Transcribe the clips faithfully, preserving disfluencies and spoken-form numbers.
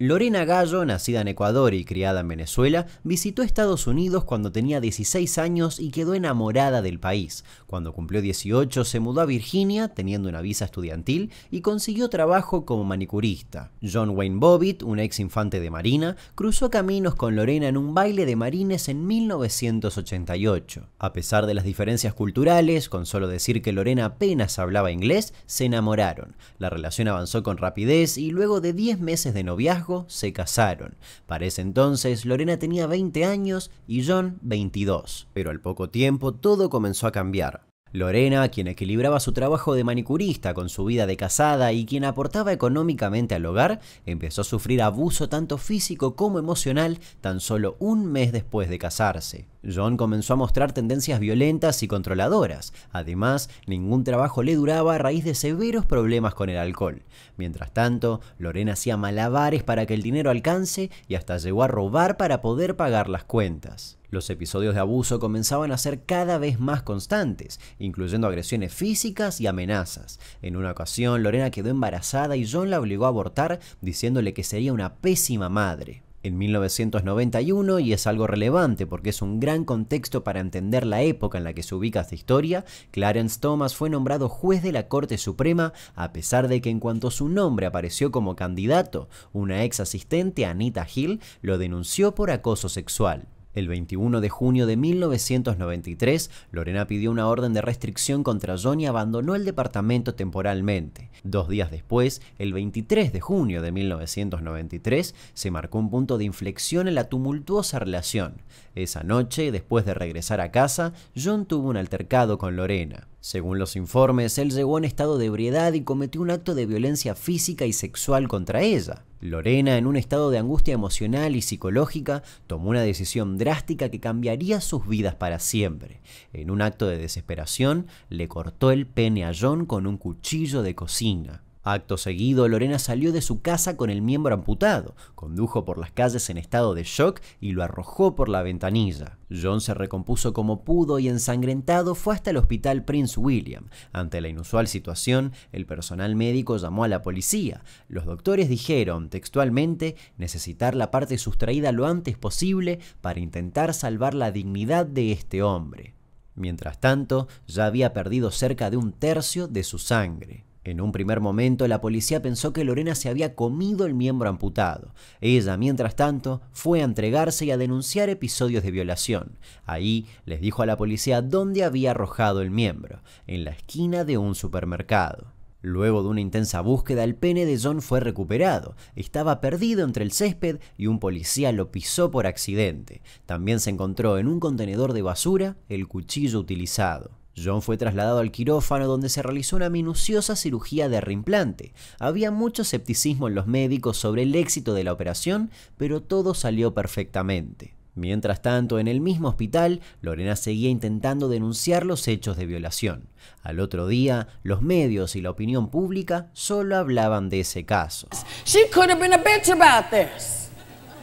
Lorena Gallo, nacida en Ecuador y criada en Venezuela, visitó Estados Unidos cuando tenía dieciséis años y quedó enamorada del país. Cuando cumplió dieciocho se mudó a Virginia, teniendo una visa estudiantil, y consiguió trabajo como manicurista. John Wayne Bobbitt, un ex infante de Marina, cruzó caminos con Lorena en un baile de marines en mil novecientos ochenta y ocho. A pesar de las diferencias culturales, con solo decir que Lorena apenas hablaba inglés, se enamoraron. La relación avanzó con rapidez y luego de diez meses de noviazgo, se casaron. Para ese entonces, Lorena tenía veinte años y John veintidós. Pero al poco tiempo todo comenzó a cambiar. Lorena, quien equilibraba su trabajo de manicurista con su vida de casada y quien aportaba económicamente al hogar, empezó a sufrir abuso tanto físico como emocional tan solo un mes después de casarse. John comenzó a mostrar tendencias violentas y controladoras. Además, ningún trabajo le duraba a raíz de severos problemas con el alcohol. Mientras tanto, Lorena hacía malabares para que el dinero alcance y hasta llegó a robar para poder pagar las cuentas. Los episodios de abuso comenzaban a ser cada vez más constantes, incluyendo agresiones físicas y amenazas. En una ocasión, Lorena quedó embarazada y John la obligó a abortar, diciéndole que sería una pésima madre. En mil novecientos noventa y uno, y es algo relevante porque es un gran contexto para entender la época en la que se ubica esta historia, Clarence Thomas fue nombrado juez de la Corte Suprema, a pesar de que en cuanto su nombre apareció como candidato, una ex asistente, Anita Hill, lo denunció por acoso sexual. El veintiuno de junio de mil novecientos noventa y tres, Lorena pidió una orden de restricción contra John y abandonó el departamento temporalmente. Dos días después, el veintitrés de junio de mil novecientos noventa y tres, se marcó un punto de inflexión en la tumultuosa relación. Esa noche, después de regresar a casa, John tuvo un altercado con Lorena. Según los informes, él llegó en estado de ebriedad y cometió un acto de violencia física y sexual contra ella. Lorena, en un estado de angustia emocional y psicológica, tomó una decisión drástica que cambiaría sus vidas para siempre. En un acto de desesperación, le cortó el pene a John con un cuchillo de cocina. Acto seguido, Lorena salió de su casa con el miembro amputado, condujo por las calles en estado de shock y lo arrojó por la ventanilla. John se recompuso como pudo y ensangrentado fue hasta el hospital Prince William. Ante la inusual situación, el personal médico llamó a la policía. Los doctores dijeron, textualmente, necesitar la parte sustraída lo antes posible para intentar salvar la dignidad de este hombre. Mientras tanto, ya había perdido cerca de un tercio de su sangre. En un primer momento, la policía pensó que Lorena se había comido el miembro amputado. Ella, mientras tanto, fue a entregarse y a denunciar episodios de violación. Ahí les dijo a la policía dónde había arrojado el miembro, en la esquina de un supermercado. Luego de una intensa búsqueda, el pene de John fue recuperado. Estaba perdido entre el césped y un policía lo pisó por accidente. También se encontró en un contenedor de basura el cuchillo utilizado. John fue trasladado al quirófano donde se realizó una minuciosa cirugía de reimplante. Había mucho escepticismo en los médicos sobre el éxito de la operación, pero todo salió perfectamente. Mientras tanto, en el mismo hospital, Lorena seguía intentando denunciar los hechos de violación. Al otro día, los medios y la opinión pública solo hablaban de ese caso. She could have been a bitch about this.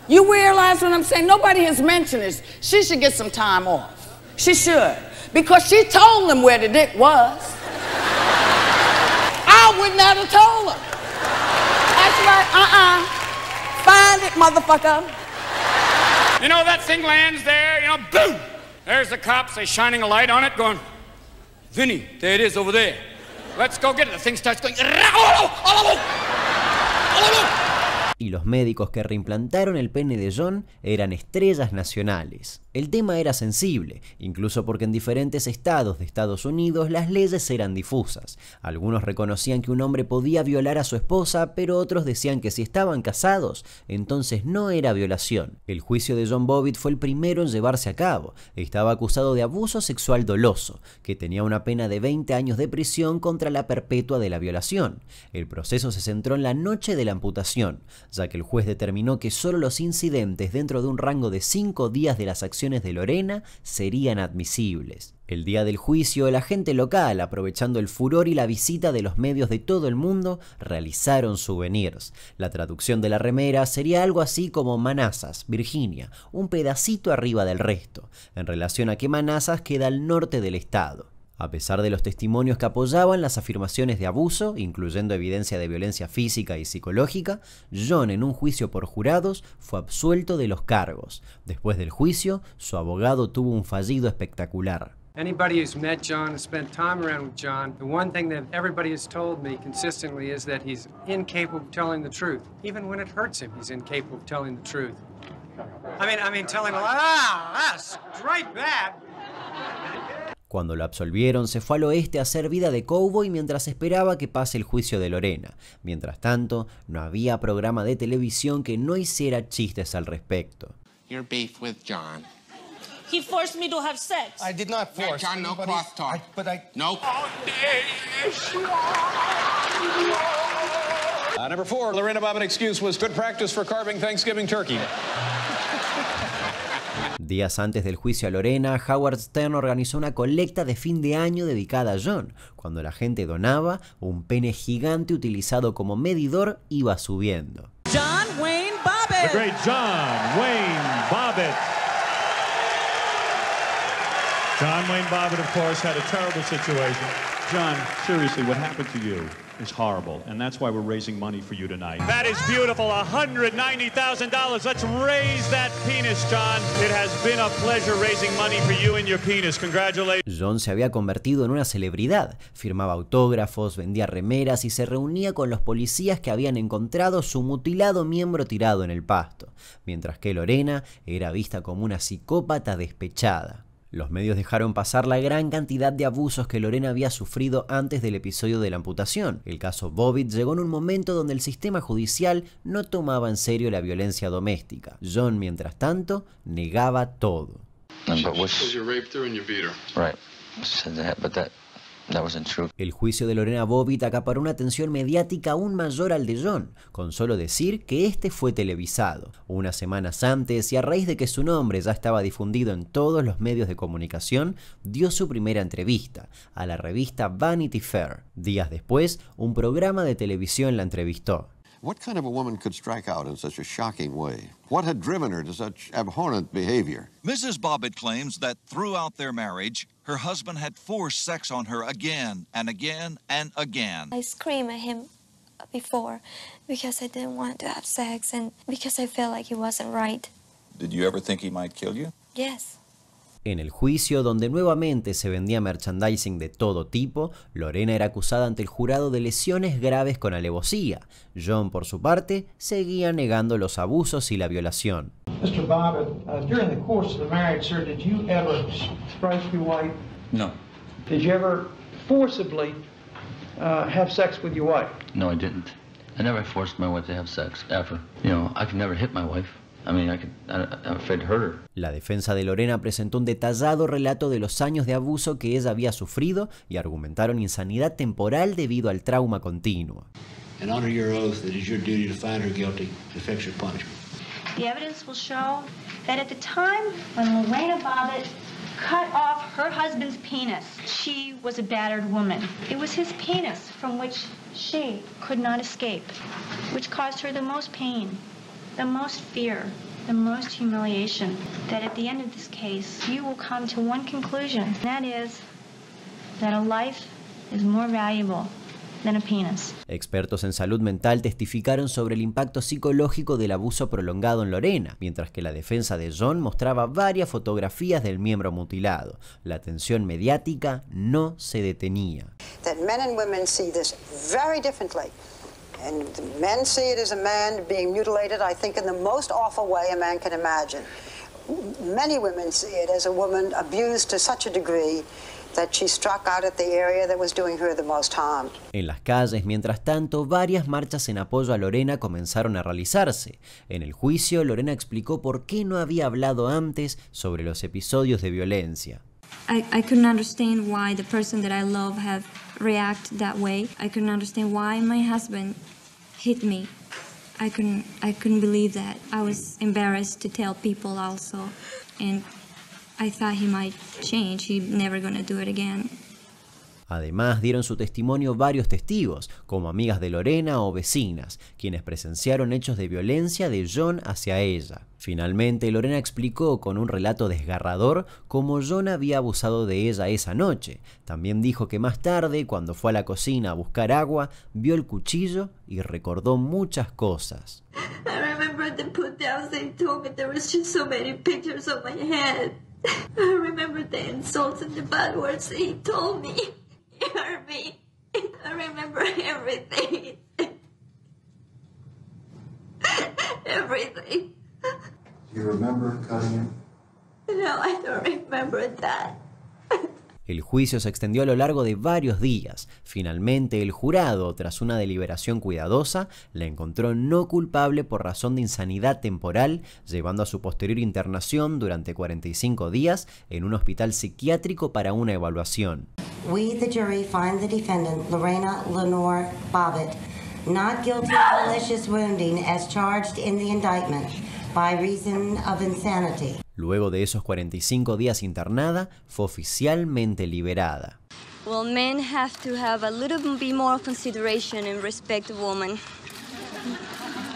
You realize what I'm saying? Nobody has mentioned this. She should get some time off. She should. Because she told them where the dick was. I would not have told them. That's right, uh-uh. Find it, motherfucker. You know, that thing lands there, you know, boom! There's the cops, they're shining a light on it, going, Vinny, there it is over there. Let's go get it. The thing starts going, y los médicos que reimplantaron el pene de John eran estrellas nacionales. El tema era sensible, incluso porque en diferentes estados de Estados Unidos las leyes eran difusas. Algunos reconocían que un hombre podía violar a su esposa, pero otros decían que si estaban casados, entonces no era violación. El juicio de John Bobbitt fue el primero en llevarse a cabo. Estaba acusado de abuso sexual doloso, que tenía una pena de veinte años de prisión contra la perpetua de la violación. El proceso se centró en la noche de la amputación, ya que el juez determinó que solo los incidentes dentro de un rango de cinco días de las acciones de Lorena serían admisibles. El día del juicio, el agente local, aprovechando el furor y la visita de los medios de todo el mundo, realizaron souvenirs. La traducción de la remera sería algo así como Manassas, Virginia, un pedacito arriba del resto, en relación a que Manassas queda al norte del estado. a pesar de los testimonios que apoyaban las afirmaciones de abuso, incluyendo evidencia de violencia física y psicológica. John, en un juicio por jurados, fue absuelto de los cargos. Después del juicio, su abogado tuvo un fallido espectacular. Anybody who's met John and spent time around with John, the one thing that everybody has told me consistently is that he's incapable of telling the truth. Even when it hurts him, he's incapable of telling the truth. I mean, I mean, telling a lie. Ah, strike that. Cuando lo absolvieron, se fue al oeste a hacer vida de cowboy mientras esperaba que pase el juicio de Lorena. Mientras tanto, no había programa de televisión que no hiciera chistes al respecto. Your beef with John. He forced me to have sex. I did not force. John, no crosstalk. But I no. Uh, number four, Lorena Bobbitt excuse was good practice for carving Thanksgiving turkey. Días antes del juicio a Lorena, Howard Stern organizó una colecta de fin de año dedicada a John. Cuando la gente donaba, un pene gigante utilizado como medidor iba subiendo. John Wayne Bobbitt. The great John Wayne Bobbitt. John Wayne Bobbitt, of course, had a terrible situation. John, seriously, what happened to you is horrible, and that's why we're raising money for you tonight. That is beautiful, one hundred ninety thousand dollars. Let's raise that penis, John. It has been a pleasure raising money for you and your penis. Congratulations. John se había convertido en una celebridad. Firmaba autógrafos, vendía remeras y se reunía con los policías que habían encontrado su mutilado miembro tirado en el pasto, mientras que Lorena era vista como una psicópata despechada. Los medios dejaron pasar la gran cantidad de abusos que Lorena había sufrido antes del episodio de la amputación. El caso Bobbitt llegó en un momento donde el sistema judicial no tomaba en serio la violencia doméstica. John, mientras tanto, negaba todo. El juicio de Lorena Bobbitt acaparó una atención mediática aún mayor al de John, con solo decir que este fue televisado. Unas semanas antes, y a raíz de que su nombre ya estaba difundido en todos los medios de comunicación, dio su primera entrevista a la revista Vanity Fair. Días después, un programa de televisión la entrevistó. What kind of a woman could strike out in such a shocking way? What had driven her to such abhorrent behavior? Missus Bobbitt claims that throughout their marriage, her husband had forced sex on her again and again and again. I screamed at him before because I didn't want to have sex and because I felt like he wasn't right. Did you ever think he might kill you? Yes. En el juicio, donde nuevamente se vendía merchandising de todo tipo, Lorena era acusada ante el jurado de lesiones graves con alevosía. John, por su parte, seguía negando los abusos y la violación. mister Bobbitt, uh, during the course of the marriage, sir, did you ever strike your wife? No. Did you ever forcibly uh, have sex with your wife? No, I didn't. I never forced my wife to have sex, ever. You know, I could never hit my wife. La defensa de Lorena presentó un detallado relato de los años de abuso que ella había sufrido y argumentaron insanidad temporal debido al trauma continuo. The evidence will show that at the time when Lorena Bobbitt cut off her husband's penis, she was a battered woman. It was his penis from which she could not escape, which caused her the most pain. The most fear, the most humiliation, that at the end of this case, you will come to one conclusion, and that is that a life is more valuable than a penis. Expertos en salud mental testificaron sobre el impacto psicológico del abuso prolongado en Lorena, mientras que la defensa de John mostraba varias fotografías del miembro mutilado. La atención mediática no se detenía. That men and women see this very differently. And men see it as a man being mutilated, I think, in the most awful way a man can imagine. Many women see it as a woman abused to such a degree that she struck out at the area that was doing her the most harm. En las calles, mientras tanto, varias marchas en apoyo a Lorena comenzaron a realizarse. En el juicio, Lorena explicó por qué no había hablado antes sobre los episodios de violencia. I, I couldn't understand why the person that I love have react that way. I couldn't understand why my husband hit me. I couldn't, I couldn't believe that. I was embarrassed to tell people also, and I thought he might change. He's never gonna do it again. Además, dieron su testimonio varios testigos, como amigas de Lorena o vecinas, quienes presenciaron hechos de violencia de John hacia ella. Finalmente, Lorena explicó con un relato desgarrador cómo John había abusado de ella esa noche. También dijo que más tarde, cuando fue a la cocina a buscar agua, vio el cuchillo y recordó muchas cosas. El juicio se extendió a lo largo de varios días. Finalmente, el jurado, tras una deliberación cuidadosa, la encontró no culpable por razón de insanidad temporal, llevando a su posterior internación durante cuarenta y cinco días en un hospital psiquiátrico para una evaluación. We, the jury, find the defendant, Lorena Lenore Bobbitt, not guilty of malicious wounding as charged in the indictment by reason of insanity. Luego de esos cuarenta y cinco días internada, fue oficialmente liberada. Well, men have to have a little bit more consideration and respect to women.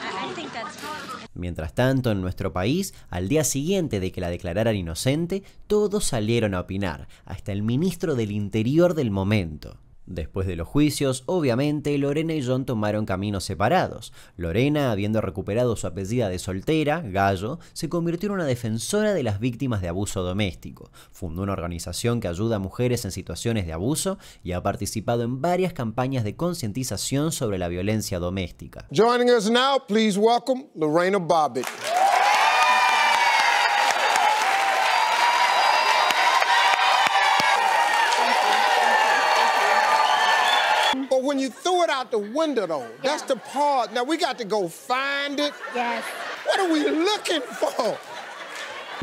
I think that's good. Mientras tanto, en nuestro país, al día siguiente de que la declararan inocente, todos salieron a opinar, hasta el ministro del Interior del momento. Después de los juicios, obviamente, Lorena y John tomaron caminos separados. Lorena, habiendo recuperado su apellida de soltera, Gallo, se convirtió en una defensora de las víctimas de abuso doméstico. Fundó una organización que ayuda a mujeres en situaciones de abuso y ha participado en varias campañas de concientización sobre la violencia doméstica. Joining us now, please welcome Lorena Bobbitt. When you threw it out the window, though, yeah. That's the part. Now we got to go find it. Yes. What are we looking for?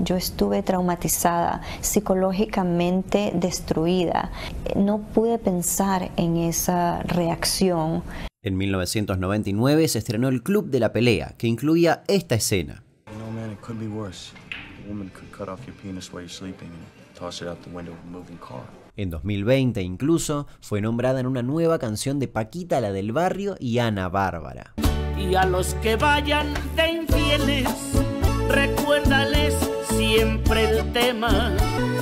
Yo estuve traumatizada, psicológicamente destruida. No pude pensar en esa reacción. En mil novecientos noventa y nueve se estrenó el Club de la Pelea, que incluía esta escena. You know, man, it could be worse. A woman could cut off your penis while you're sleeping and toss it out the window of a moving car. En dos mil veinte, incluso, fue nombrada en una nueva canción de Paquita la del Barrio y Ana Bárbara. Y a los que vayan de infieles, recuérdales siempre el tema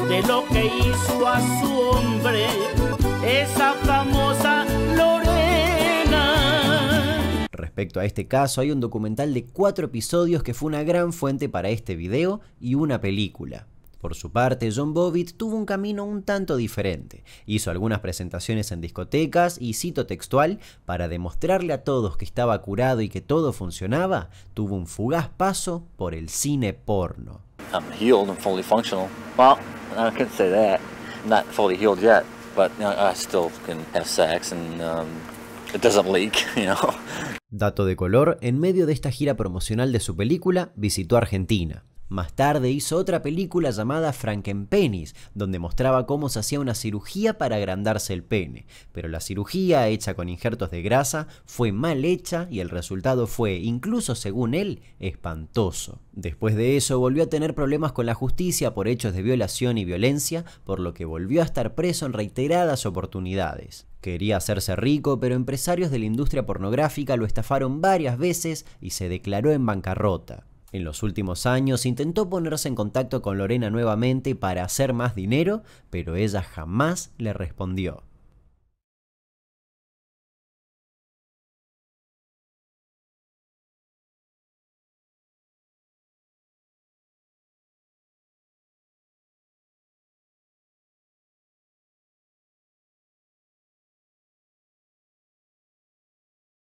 de lo que hizo a su hombre, esa famosa Lorena. Respecto a este caso, hay un documental de cuatro episodios que fue una gran fuente para este video y una película. Por su parte, John Bobbitt tuvo un camino un tanto diferente. Hizo algunas presentaciones en discotecas y, cito textual, para demostrarle a todos que estaba curado y que todo funcionaba, tuvo un fugaz paso por el cine porno. I'm healed and fully functional. Well, I can say that. I'm not fully healed yet, but you know, I still can have sex and um, it doesn't leak, you know. Dato de color, en medio de esta gira promocional de su película, visitó Argentina. Más tarde hizo otra película llamada Frankenpenis, donde mostraba cómo se hacía una cirugía para agrandarse el pene. Pero la cirugía, hecha con injertos de grasa, fue mal hecha y el resultado fue, incluso según él, espantoso. Después de eso volvió a tener problemas con la justicia por hechos de violación y violencia, por lo que volvió a estar preso en reiteradas oportunidades. Quería hacerse rico, pero empresarios de la industria pornográfica lo estafaron varias veces y se declaró en bancarrota. En los últimos años intentó ponerse en contacto con Lorena nuevamente para hacer más dinero, pero ella jamás le respondió.